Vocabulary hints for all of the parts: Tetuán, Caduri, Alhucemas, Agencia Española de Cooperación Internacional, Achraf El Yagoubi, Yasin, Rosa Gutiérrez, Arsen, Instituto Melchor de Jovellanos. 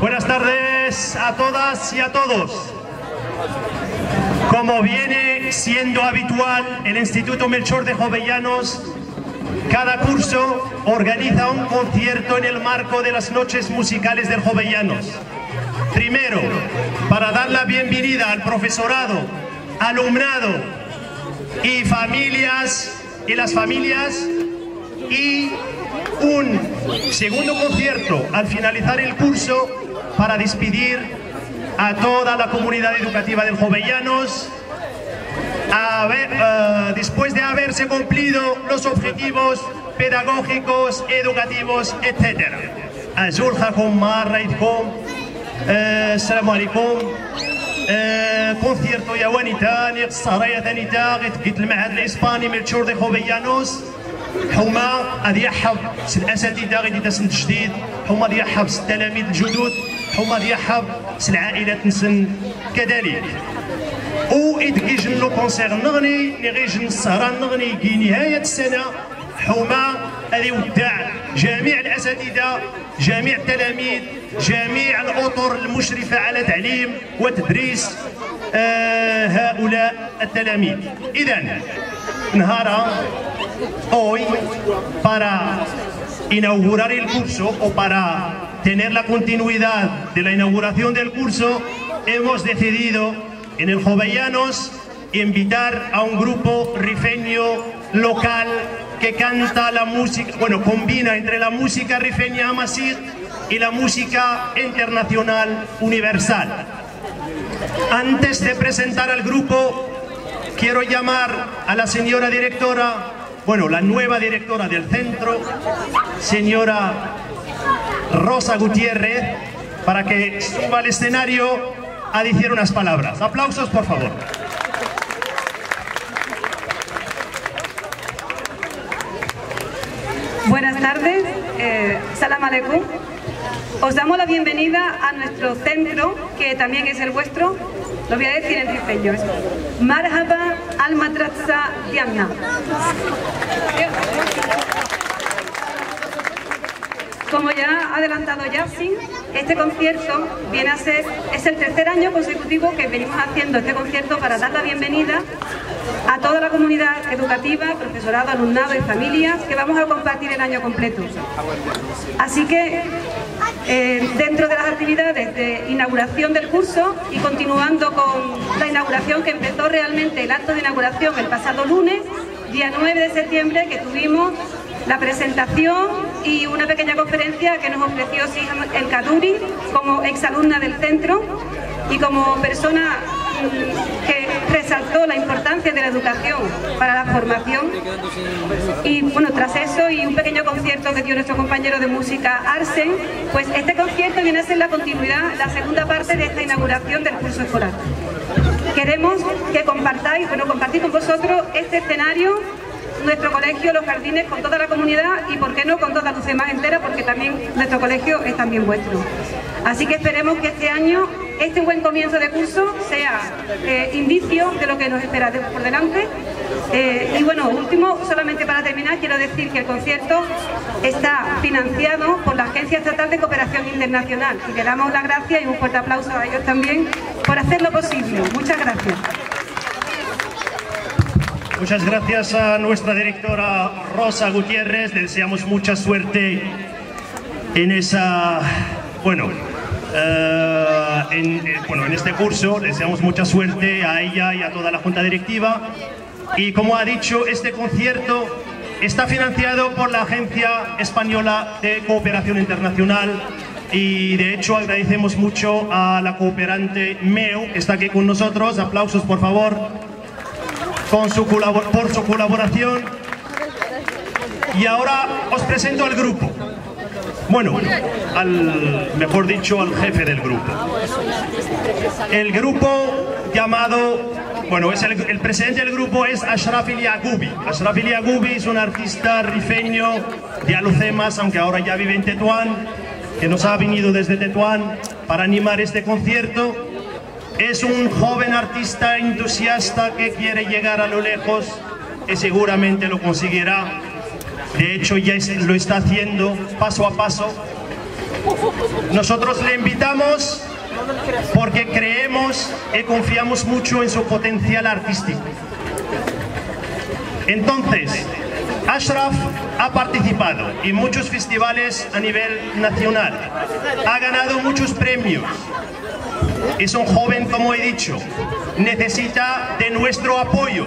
Buenas tardes a todas y a todos. Como viene siendo habitual, el Instituto Melchor de Jovellanos cada curso organiza un concierto en el marco de las noches musicales del Jovellanos. Primero, para dar la bienvenida al profesorado, alumnado y familias y las familias, y un segundo concierto al finalizar el curso para despedir a toda la comunidad educativa del Jovellanos después de haberse cumplido los objetivos pedagógicos, educativos, etc. Azulhakum, marraidkum, salamu alaikum. Concierto yawanitani, sarayatanitar, git el Mahad al-Hispani Melchor de Jovellanos. حومه غادي يحب الاساتذه غادي تسن تجديد، حومه غادي يحب التلاميذ الجدد، حومه غادي يحب العائله تنسن كذلك. و ادكيجن لو كونسير نغني اللي غيجن السهره نغني كي نهايه السنه حومه غادي يودع جميع الاساتذه، جميع التلاميذ، جميع الاطر المشرفه على تعليم وتدريس هؤلاء التلاميذ. اذا نهارها hoy, para inaugurar el curso o para tener la continuidad de la inauguración del curso, hemos decidido en el Jovellanos invitar a un grupo rifeño local que canta la música, bueno, combina entre la música rifeña amasí y la música internacional universal. Antes de presentar al grupo, quiero llamar a la señora directora, bueno, la nueva directora del centro, señora Rosa Gutiérrez, para que suba al escenario a decir unas palabras. Aplausos, por favor. Buenas tardes, salam aleikum. Os damos la bienvenida a nuestro centro, que también es el vuestro. Lo voy a decir en rifeño. Marhaba al-Madrasa Diamna. Como ya ha adelantado Yasin, este concierto viene a ser, es el tercer año consecutivo que venimos haciendo este concierto para dar la bienvenida a toda la comunidad educativa, profesorado, alumnado y familias que vamos a compartir el año completo. Así que dentro de las actividades de inauguración del curso y continuando con la inauguración que empezó realmente el acto de inauguración el pasado lunes, día 9 de septiembre, que tuvimos la presentación y una pequeña conferencia que nos ofreció el Caduri como exalumna del centro y como persona que resaltó la importancia de la educación para la formación. Y bueno, tras eso y un pequeño concierto que dio nuestro compañero de música Arsen, pues este concierto viene a ser la continuidad, la segunda parte de esta inauguración del curso escolar. Queremos que compartáis, bueno, compartir con vosotros este escenario, nuestro colegio, los jardines, con toda la comunidad y por qué no con toda Alhucemas entera, porque también nuestro colegio es también vuestro. Así que esperemos que este año, este buen comienzo de curso, sea indicio de lo que nos espera por delante. Y bueno, último, solamente para terminar, quiero decir que el concierto está financiado por la Agencia Estatal de Cooperación Internacional y le damos las gracias y un fuerte aplauso a ellos también por hacerlo posible. Muchas gracias. Muchas gracias a nuestra directora Rosa Gutiérrez. Le deseamos mucha suerte en esa, en este curso. Le deseamos mucha suerte a ella y a toda la Junta Directiva. Y como ha dicho, este concierto está financiado por la Agencia Española de Cooperación Internacional. Y de hecho agradecemos mucho a la cooperante MEU, que está aquí con nosotros. Aplausos, por favor, por su colaboración. Y ahora os presento al grupo, bueno, al jefe del grupo. El grupo llamado, bueno, es el presidente del grupo es Achraf El Yagoubi. Achraf El Yagoubi es un artista rifeño de Alhucemas, aunque ahora ya vive en Tetuán, que nos ha venido desde Tetuán para animar este concierto. Es un joven artista entusiasta que quiere llegar a lo lejos, que seguramente lo conseguirá. De hecho, ya lo está haciendo paso a paso. Nosotros le invitamos porque creemos y confiamos mucho en su potencial artístico. Entonces, Achraf ha participado en muchos festivales a nivel nacional, ha ganado muchos premios. Es un joven, como he dicho, necesita de nuestro apoyo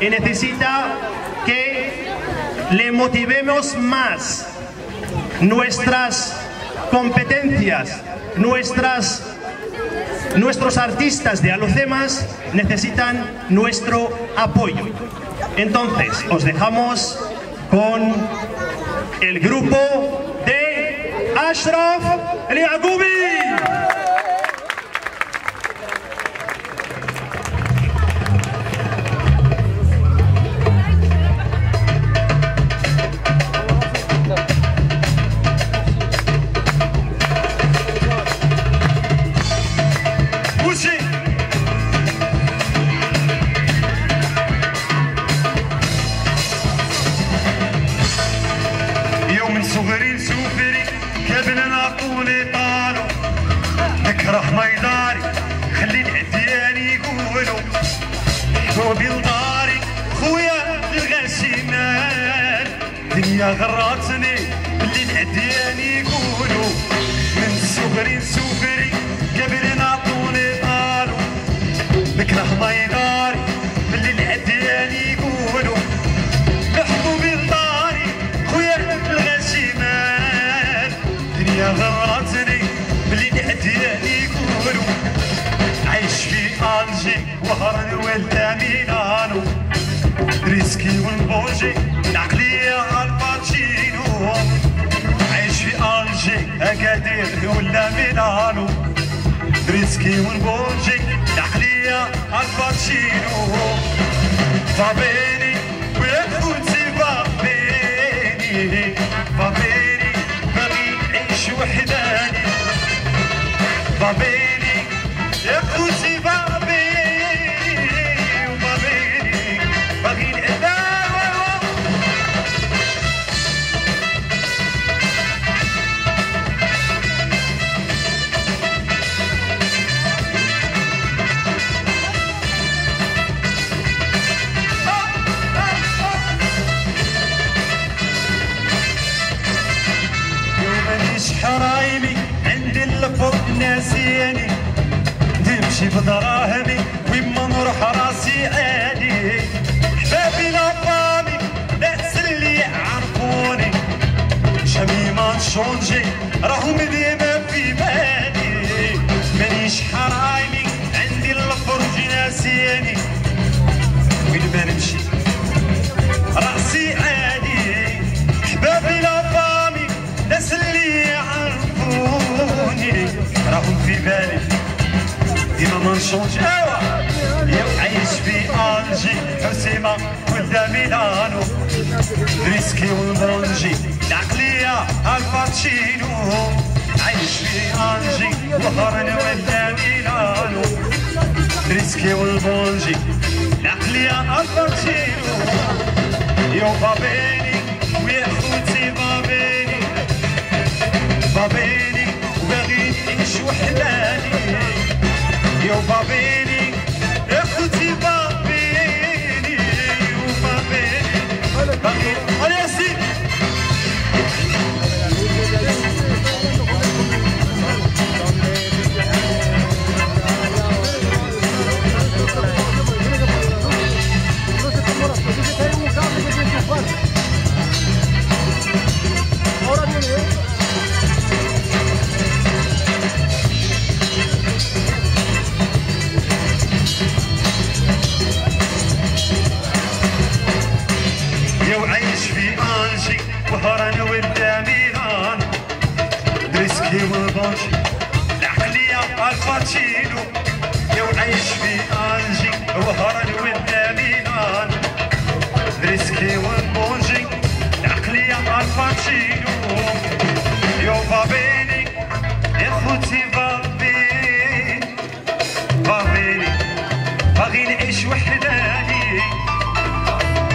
y necesita que le motivemos más nuestras competencias, nuestros artistas de Alhucemas necesitan nuestro apoyo. Entonces, os dejamos con el grupo de Achraf El Yagoubi. دنيا غراتني اللي العدياني يقولوا من صغري لصغري قبل نعطوني طالوا نكره ما يغاري اللي العدياني يقولوا لحقوا بالطاري خويا الغشيمان دنيا غراتني اللي العدياني يقولوا عايش في ألجي وهران ولا ميلانو ريسكي ونبوجي العقلية عايش في ألجي أكادير ولا ميلانو ريسكي ونبوجي العقلية الباتشينو فابيني ويدخل سيبابيني فابيني ما بنعيش وحداني فابيني يدخل سيبابيني وفابيني باغي حرايمي عند الفوق ناسياني نمشي بدراهمي ويما نروح راسي عالي حبابي لابامي ناس اللي يعرفوني جميع ما نشونجي راهم ديما في بالي مانيش حرايمي عندي الفرج ناسياني وين ما نمشي راسي عالي حبابي لابامي ناس اللي راهم في بالي ديما ما نشونج يا عايش في ألجي حسيمة ولا ميلانو ريسكي ونبونجي العقلية الباتشينو عايش في ألجي وهران ولا ميلانو ريسكي ونبونجي العقلية الباتشينو يا بابيني ويا خوتي بابيني بابيني مش وحداني يا بابيني يا خوتي بابيني وبابيني باغي على ياسين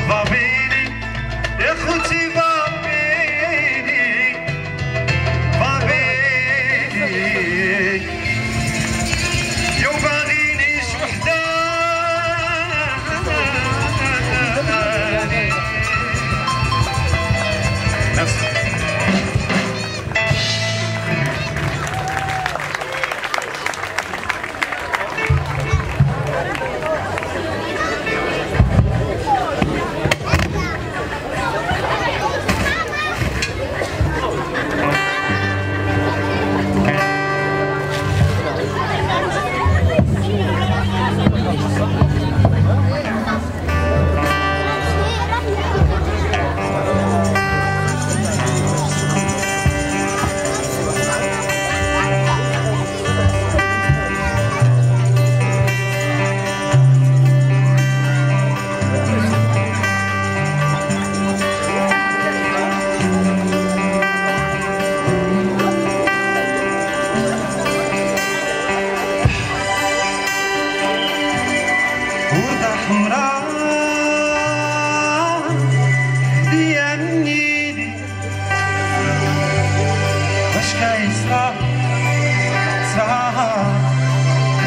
Baby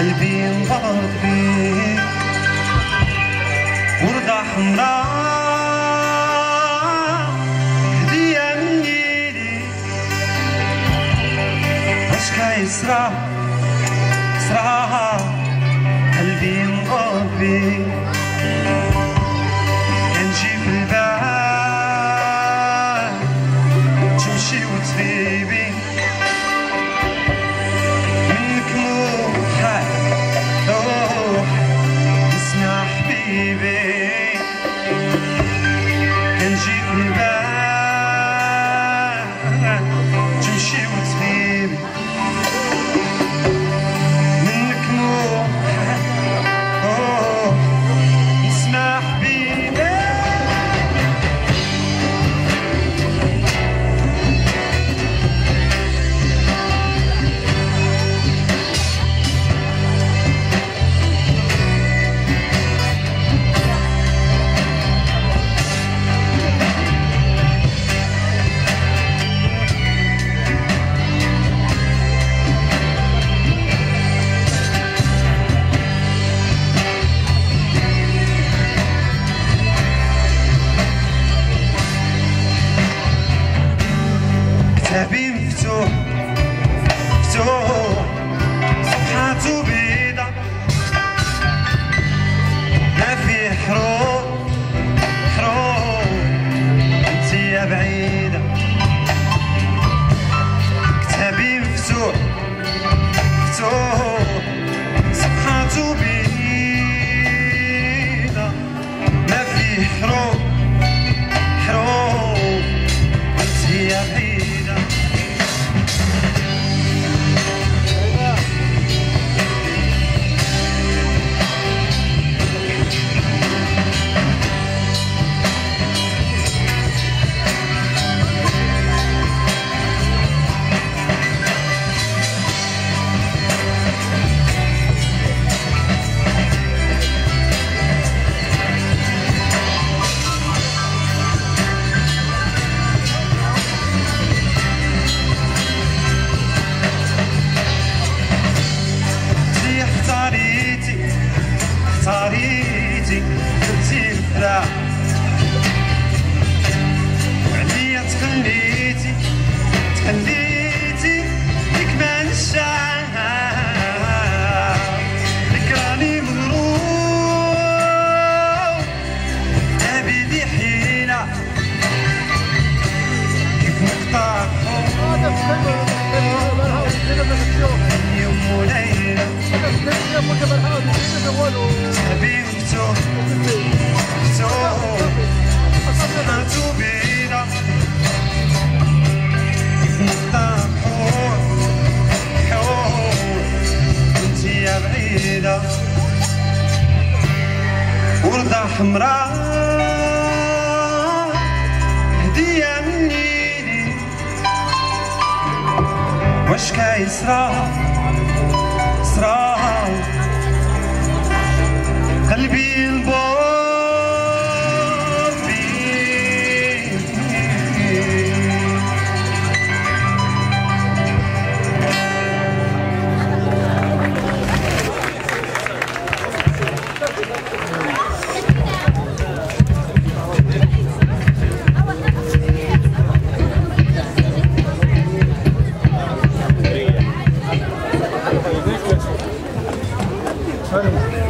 قلبي انغلط بيك وردة حمراء هدية مني ليك واش كيصرا صرا قلبي انغلط بيك كنجي في البال تمشي وتغيبي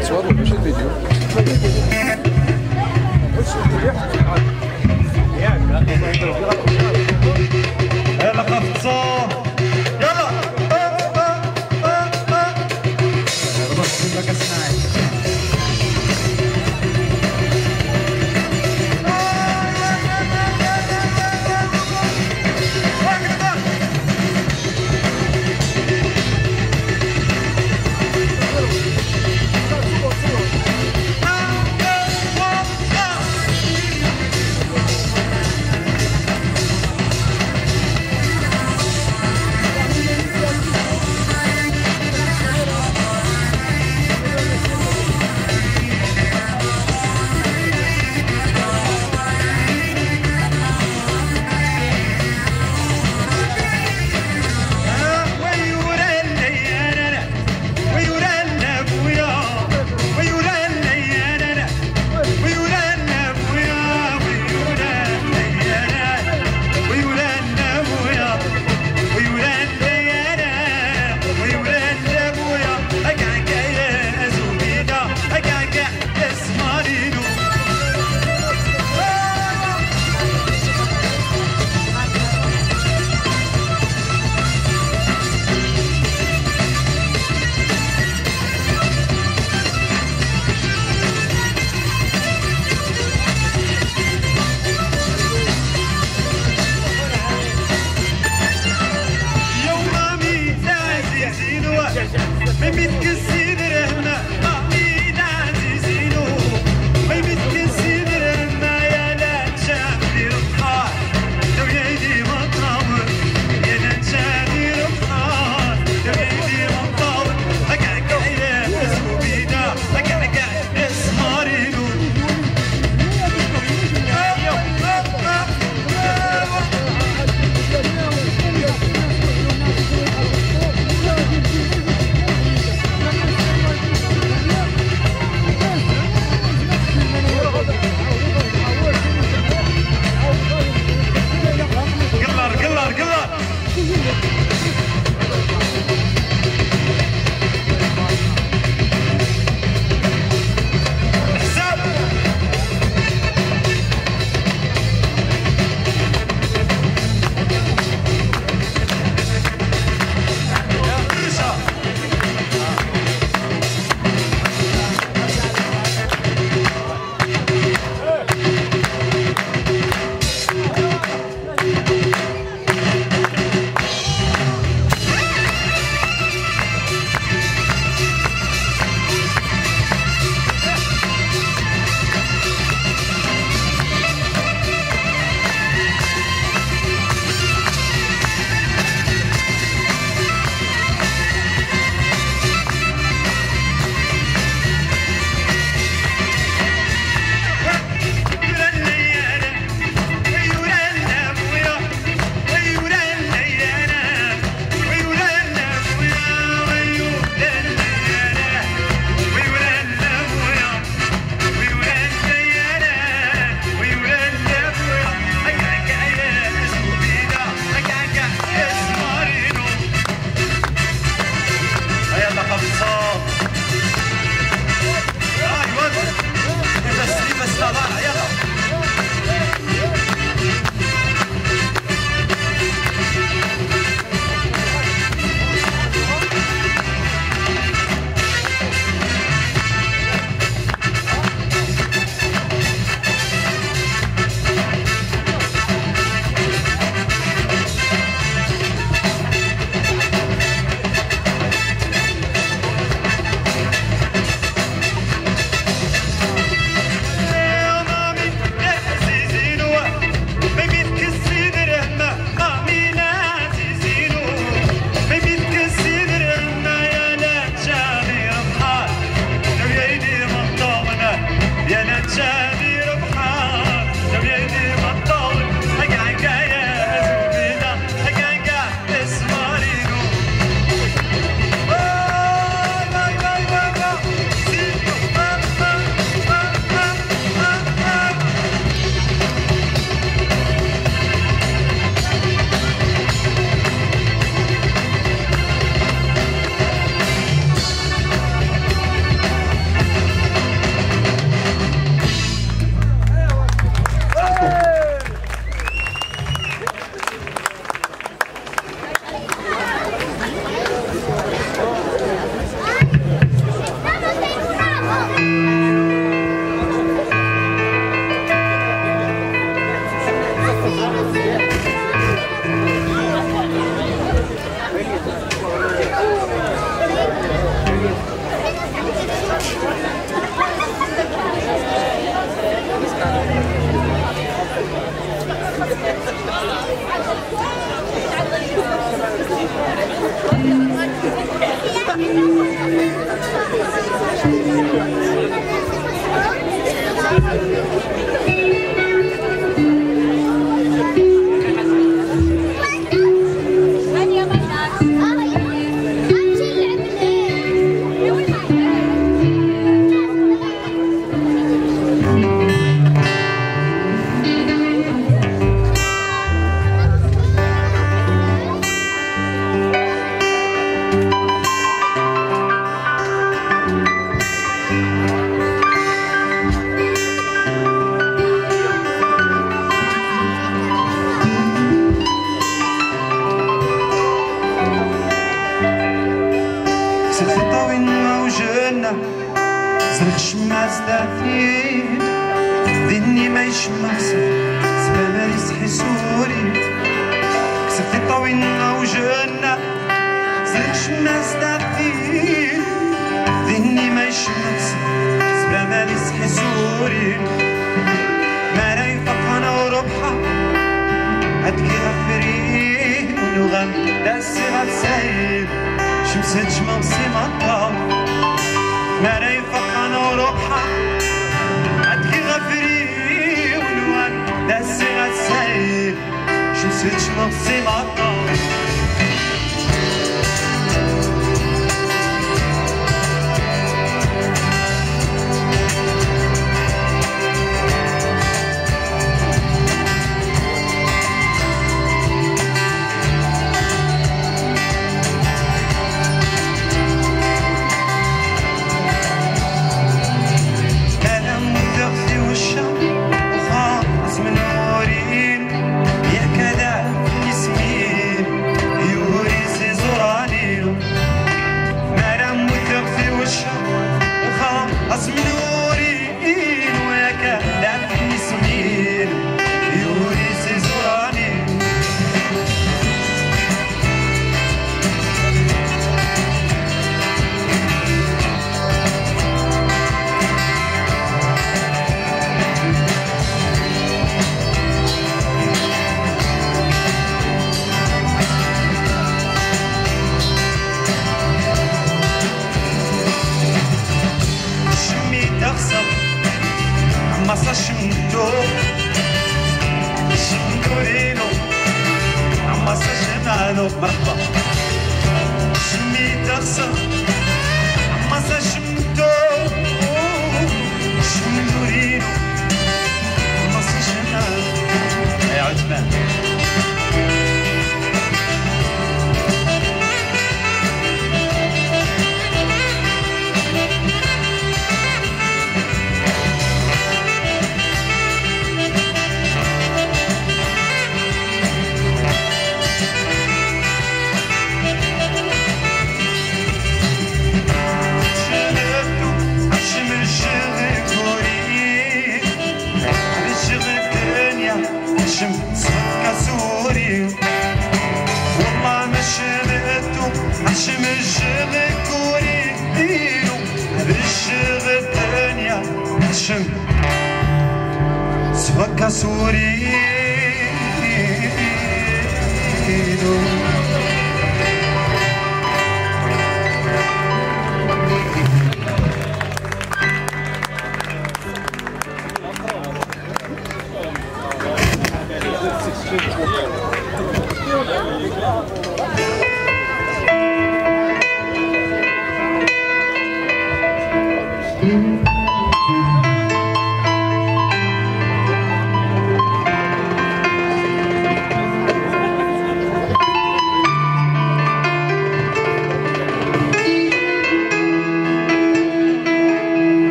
It's what we should be doing.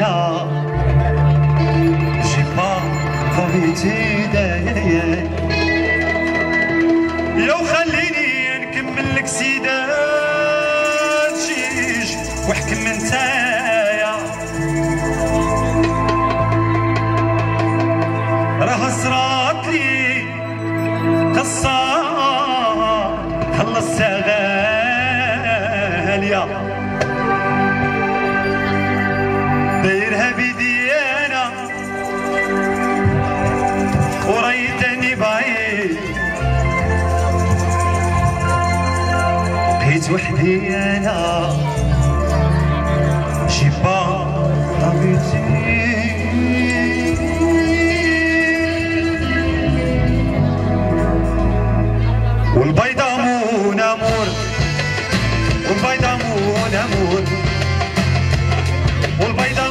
لا جبا قويتي دايا لو خليني نكمل لك سيدات جيج وحكم انتايا راه صرات لي قصة خلصتها غالية دايرها بيدي انا وريتني بعيد بقيت وحدي انا جيبا طبيعتي والبيضة مون امور والبيضة مون امور والبيضة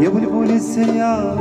يبلغ للسيارة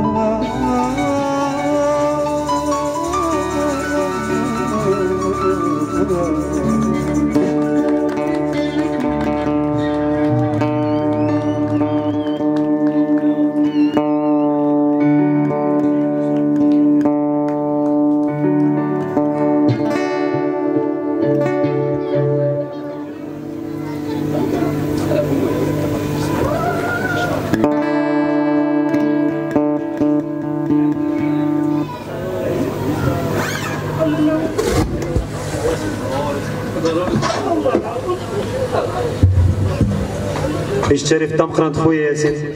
الشريف طمخرة خويا ياسين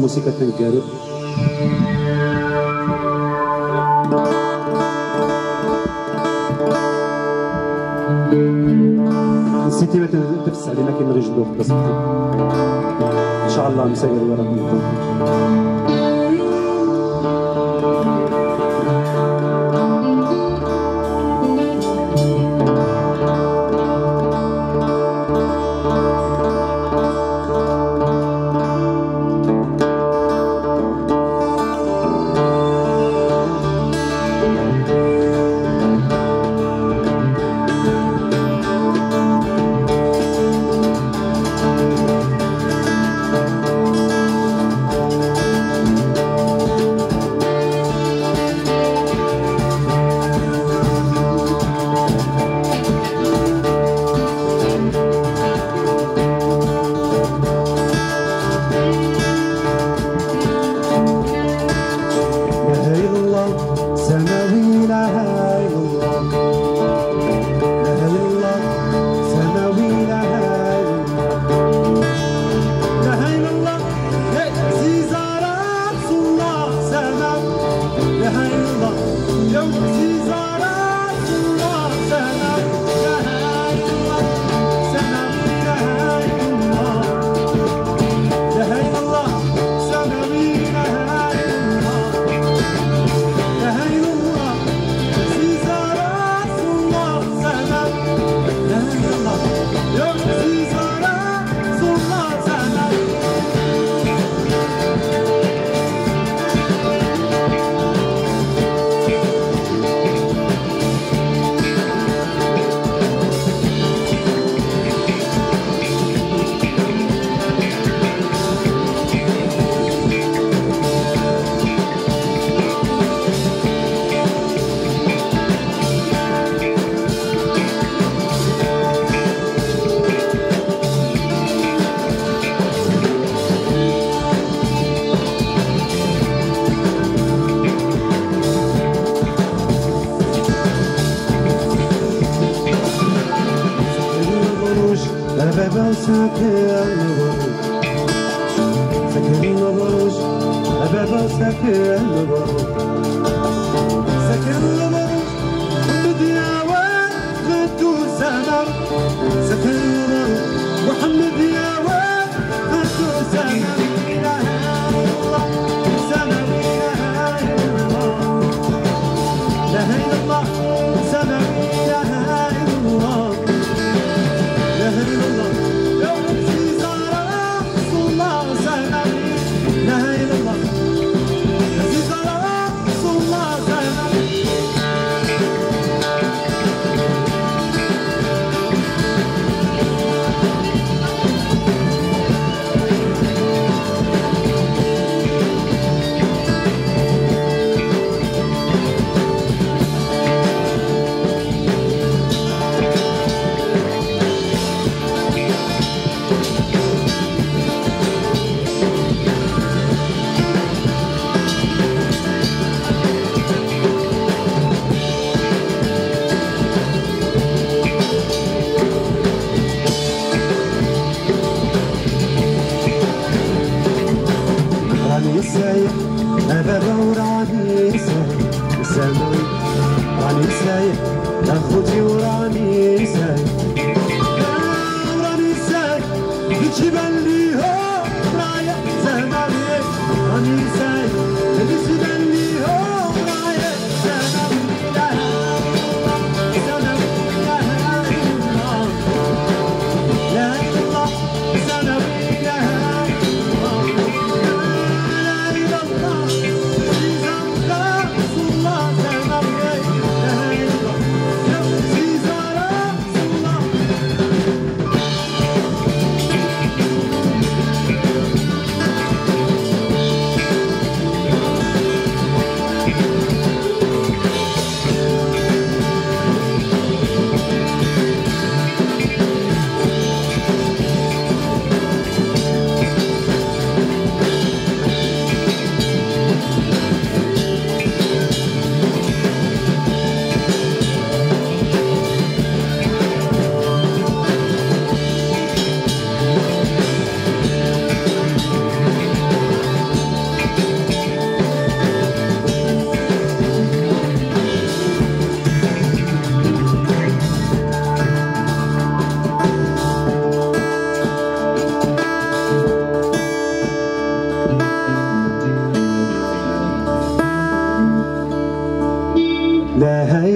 música está en claro. نسيتي ما تنفس علينا كي نرجلو في بلاصتنا ان شاء الله مساير وراكم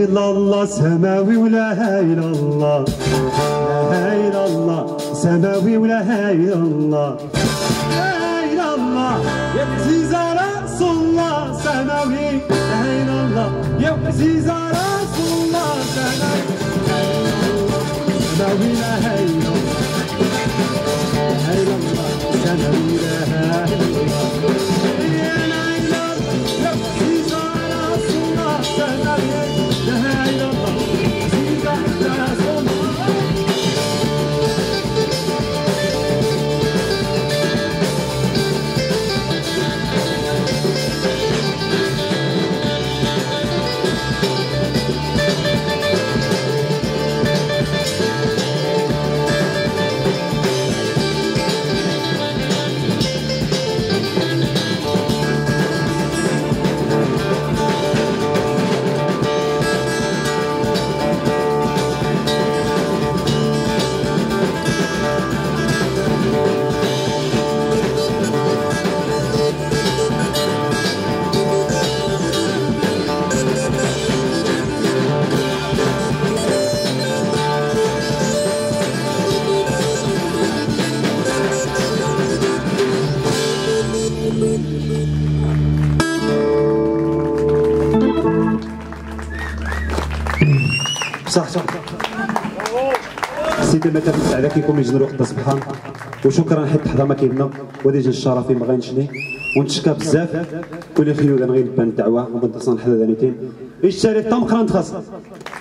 illallah, semavi ve la illallah, la illallah, semavi ve la illallah, la illallah, yetizar Rasulullah, semavi, la illallah, yetizar Rasulullah, semavi, la illallah, semavi la illallah. السيده ما تفتح على كيكون يجي الوقت سبحان وشكرا حيت الحظه ما كايننا وديجا الشرفي ما غنشني ونتشكى بزاف كل خيوط غنبان الدعوه وبنتصن حدا دانيتين الشريف تمخران تخاص